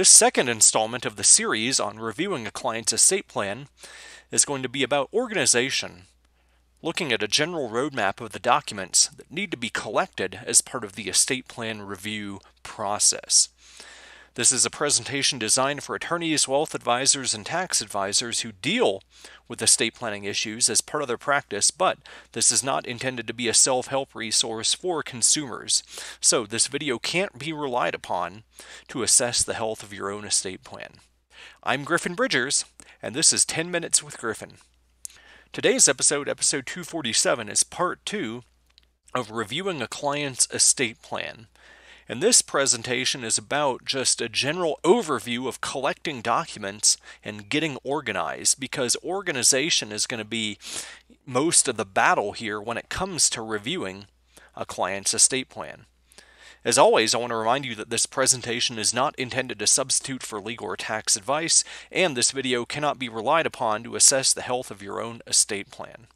This second installment of the series on reviewing a client's estate plan is going to be about organization, looking at a general roadmap of the documents that need to be collected as part of the estate plan review process. This is a presentation designed for attorneys, wealth advisors, and tax advisors who deal with estate planning issues as part of their practice, but this is not intended to be a self-help resource for consumers. So this video can't be relied upon to assess the health of your own estate plan. I'm Griffin Bridgers, and this is 10 Minutes with Griffin. Today's episode, episode 247, is part 2 of reviewing a client's estate plan. And this presentation is about just a general overview of collecting documents and getting organized, because organization is going to be most of the battle here when it comes to reviewing a client's estate plan. As always, I want to remind you that this presentation is not intended to substitute for legal or tax advice, and this video cannot be relied upon to assess the health of your own estate plan.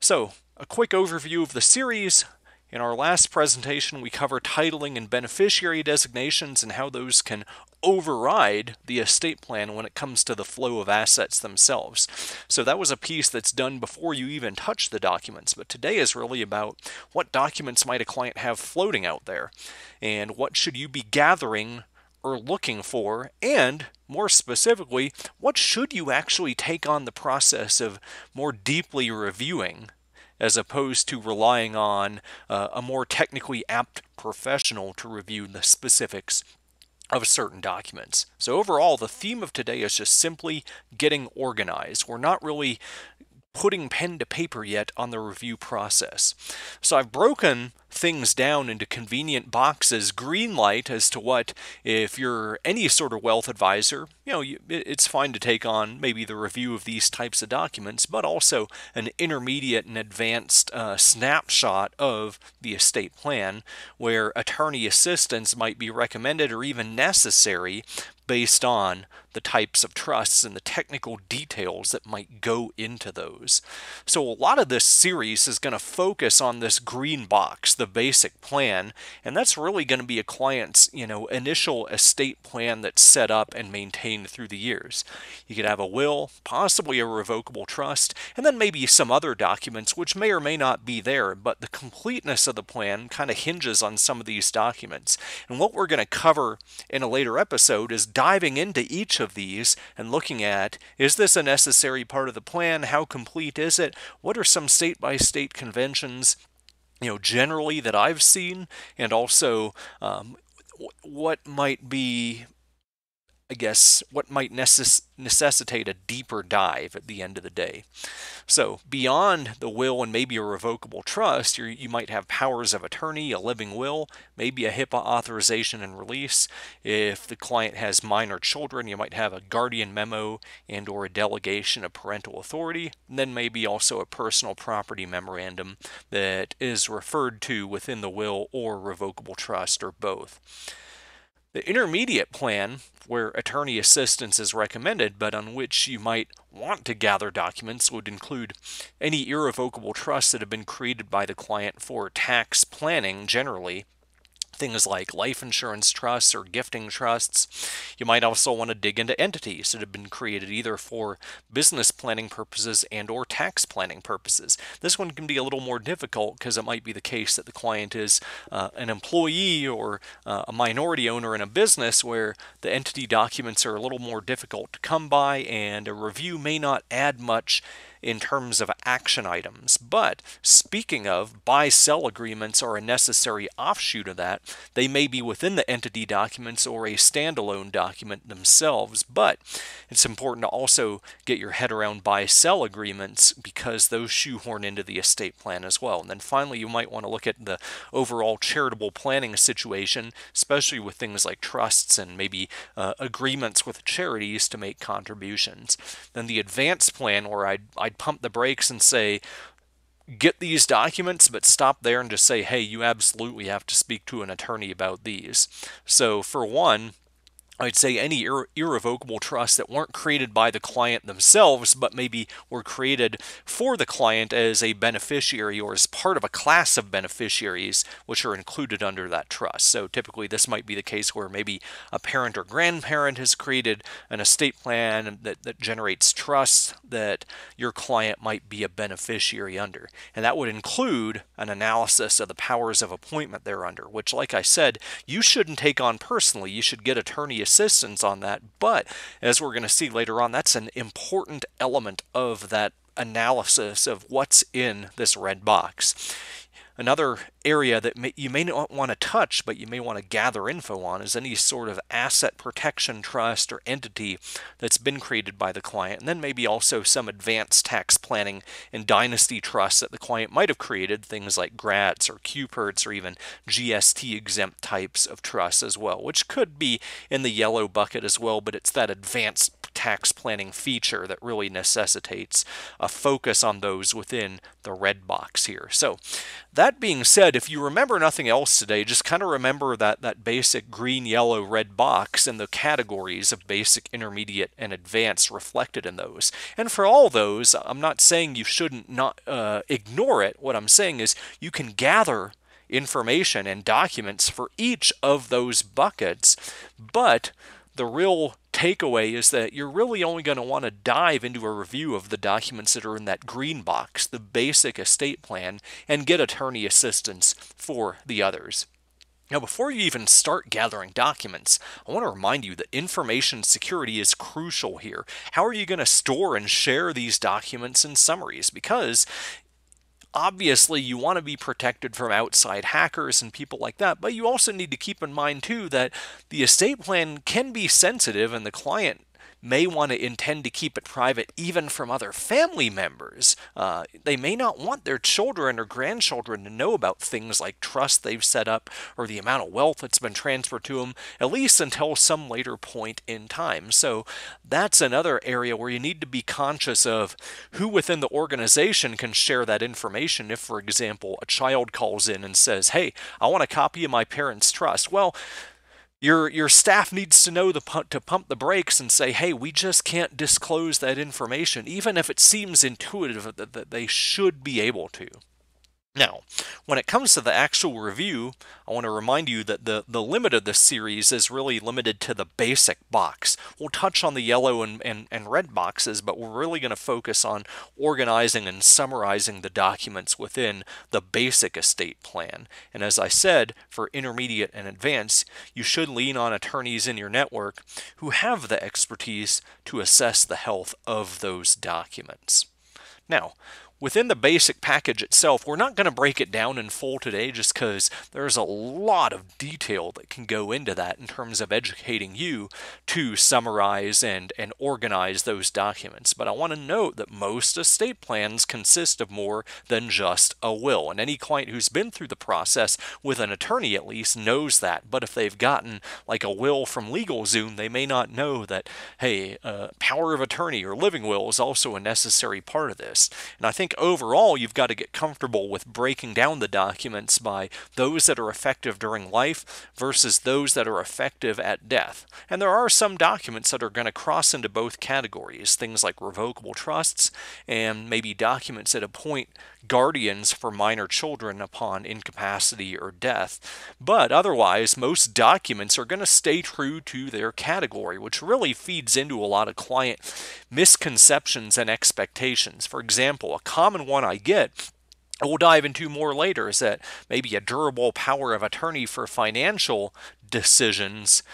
So, a quick overview of the series. In our last presentation, we cover titling and beneficiary designations and how those can override the estate plan when it comes to the flow of assets themselves. So that was a piece that's done before you even touch the documents. But today is really about what documents might a client have floating out there, and what should you be gathering or looking for, and more specifically, what should you actually take on the process of more deeply reviewing, as opposed to relying on a more technically apt professional to review the specifics of certain documents. So overall, the theme of today is just simply getting organized. We're not really putting pen to paper yet on the review process. So I've broken things down into convenient boxes, green light as to what, if you're any sort of wealth advisor, it's fine to take on maybe the review of these types of documents, but also an intermediate and advanced snapshot of the estate plan where attorney assistance might be recommended or even necessary based on the types of trusts and the technical details that might go into those. So a lot of this series is going to focus on this green box, the basic plan, and that's really going to be a client's, initial estate plan that's set up and maintained through the years. You could have a will, possibly a revocable trust, and then maybe some other documents which may or may not be there, but the completeness of the plan kind of hinges on some of these documents. And what we're going to cover in a later episode is diving into each of these and looking at, is this a necessary part of the plan? How complete is it? What are some state-by-state conventions, generally that I've seen? And also, what might be, what might necessitate a deeper dive at the end of the day. So beyond the will and maybe a revocable trust, you might have powers of attorney, a living will, maybe a HIPAA authorization and release. If the client has minor children, you might have a guardian memo and or a delegation of parental authority, and then maybe also a personal property memorandum that is referred to within the will or revocable trust or both. The intermediate plan, where attorney assistance is recommended, but on which you might want to gather documents, would include any irrevocable trusts that have been created by the client for tax planning generally. Things like life insurance trusts or gifting trusts. You might also want to dig into entities that have been created either for business planning purposes and or tax planning purposes. This one can be a little more difficult because it might be the case that the client is an employee or a minority owner in a business where the entity documents are a little more difficult to come by, and a review may not add much in terms of action items. But speaking of, buy-sell agreements are a necessary offshoot of that. They may be within the entity documents or a standalone document themselves, but it's important to also get your head around buy-sell agreements because those shoehorn into the estate plan as well. And then finally, you might want to look at the overall charitable planning situation, especially with things like trusts and maybe agreements with charities to make contributions. Then the advanced plan, where I'd pump the brakes and say, get these documents, but stop there and just say, hey, you absolutely have to speak to an attorney about these. So for one, I'd say any irrevocable trusts that weren't created by the client themselves, but maybe were created for the client as a beneficiary or as part of a class of beneficiaries which are included under that trust. So typically this might be the case where maybe a parent or grandparent has created an estate plan that generates trusts that your client might be a beneficiary under. And that would include an analysis of the powers of appointment they're under, which, like I said, you shouldn't take on personally. You should get attorney assistance on that, but as we're going to see later on, that's an important element of that analysis of what's in this red box. Another area that you may not want to touch, but you may want to gather info on, is any sort of asset protection trust or entity that's been created by the client, and then maybe also some advanced tax planning and dynasty trusts that the client might have created, things like GRATs or QPRTs or even GST-exempt types of trusts as well, which could be in the yellow bucket as well, but it's that advanced tax planning feature that really necessitates a focus on those within the red box here. So that being said, if you remember nothing else today, just kind of remember that basic green, yellow, red box and the categories of basic, intermediate, and advanced reflected in those. And for all those, I'm not saying you shouldn't ignore it. What I'm saying is you can gather information and documents for each of those buckets, but the real takeaway is that you're really only going to want to dive into a review of the documents that are in that green box, the basic estate plan, and get attorney assistance for the others. Now, before you even start gathering documents, I want to remind you that information security is crucial here. How are you going to store and share these documents and summaries? Because obviously, you want to be protected from outside hackers and people like that, but you also need to keep in mind, too, that the estate plan can be sensitive and the client may want to intend to keep it private even from other family members. They may not want their children or grandchildren to know about things like trust they've set up or the amount of wealth that's been transferred to them, at least until some later point in time. So that's another area where you need to be conscious of who within the organization can share that information. If, for example, a child calls in and says, "Hey, I want a copy of my parents' trust," well, your staff needs to know to pump the brakes and say, "Hey, we just can't disclose that information," even if it seems intuitive that they should be able to. Now, when it comes to the actual review, I want to remind you that the limit of this series is really limited to the basic box. We'll touch on the yellow and red boxes, but we're really going to focus on organizing and summarizing the documents within the basic estate plan. And as I said, for intermediate and advanced, you should lean on attorneys in your network who have the expertise to assess the health of those documents. Now, within the basic package itself, we're not going to break it down in full today just because there's a lot of detail that can go into that in terms of educating you to summarize and organize those documents. But I want to note that most estate plans consist of more than just a will. And any client who's been through the process with an attorney at least knows that. But if they've gotten like a will from LegalZoom, they may not know that, hey, power of attorney or living will is also a necessary part of this. And I think overall, you've got to get comfortable with breaking down the documents by those that are effective during life versus those that are effective at death. And there are some documents that are going to cross into both categories, things like revocable trusts and maybe documents that appoint guardians for minor children upon incapacity or death. But otherwise, most documents are going to stay true to their category, which really feeds into a lot of client misconceptions and expectations. For example, a common one I get, and we'll dive into more later, is that maybe a durable power of attorney for financial decisions,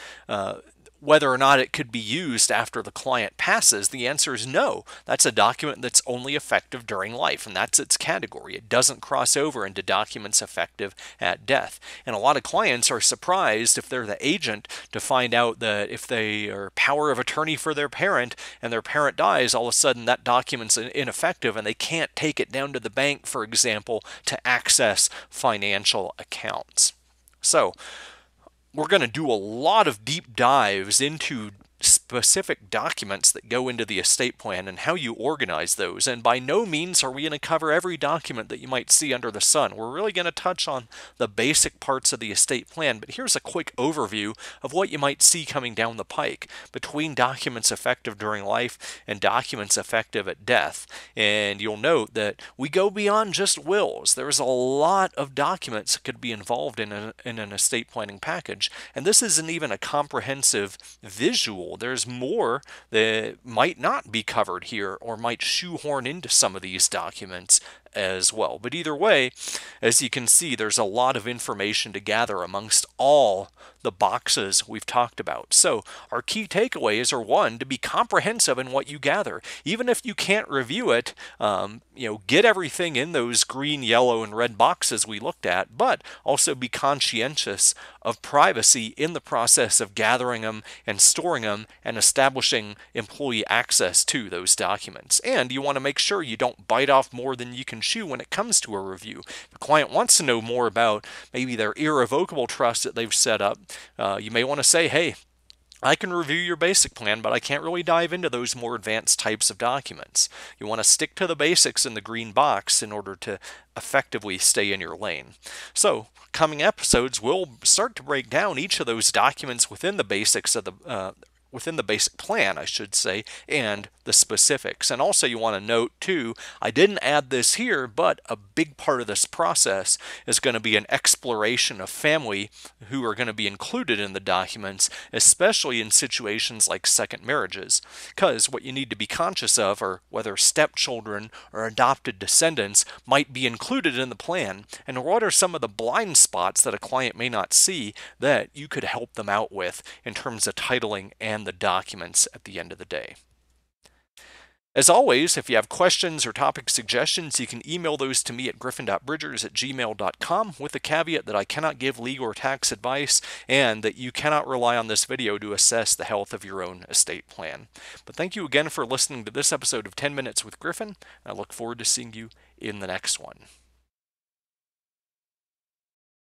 whether or not it could be used after the client passes, the answer is no. That's a document that's only effective during life, and that's its category. It doesn't cross over into documents effective at death. And a lot of clients are surprised if they're the agent to find out that if they are power of attorney for their parent and their parent dies, all of a sudden that document's ineffective and they can't take it down to the bank, for example, to access financial accounts. So we're going to do a lot of deep dives into specific documents that go into the estate plan and how you organize those. And by no means are we going to cover every document that you might see under the sun. We're really going to touch on the basic parts of the estate plan, but here's a quick overview of what you might see coming down the pike between documents effective during life and documents effective at death. And you'll note that we go beyond just wills. There's a lot of documents that could be involved in an estate planning package. And this isn't even a comprehensive visual. There's more that might not be covered here or might shoehorn into some of these documents as well. But either way, as you can see, there's a lot of information to gather amongst all the boxes we've talked about. So our key takeaways are, one, to be comprehensive in what you gather. Even if you can't review it, get everything in those green, yellow, and red boxes we looked at, but also be conscientious of privacy in the process of gathering them and storing them and establishing employee access to those documents. And you want to make sure you don't bite off more than you can chew when it comes to a review. If a client wants to know more about maybe their irrevocable trust that they've set up, you may want to say, hey, I can review your basic plan, but I can't really dive into those more advanced types of documents. You want to stick to the basics in the green box in order to effectively stay in your lane. So coming episodes, we'll start to break down each of those documents within the basics of the within the basic plan, I should say, and the specifics. And also you want to note too, I didn't add this here, but a big part of this process is going to be an exploration of family who are going to be included in the documents, especially in situations like second marriages. Because what you need to be conscious of are whether stepchildren or adopted descendants might be included in the plan, and what are some of the blind spots that a client may not see that you could help them out with in terms of titling and the documents at the end of the day. As always, if you have questions or topic suggestions, you can email those to me at griffin.bridgers@gmail.com, with the caveat that I cannot give legal or tax advice and that you cannot rely on this video to assess the health of your own estate plan. But thank you again for listening to this episode of 10 Minutes with Griffin. I look forward to seeing you in the next one.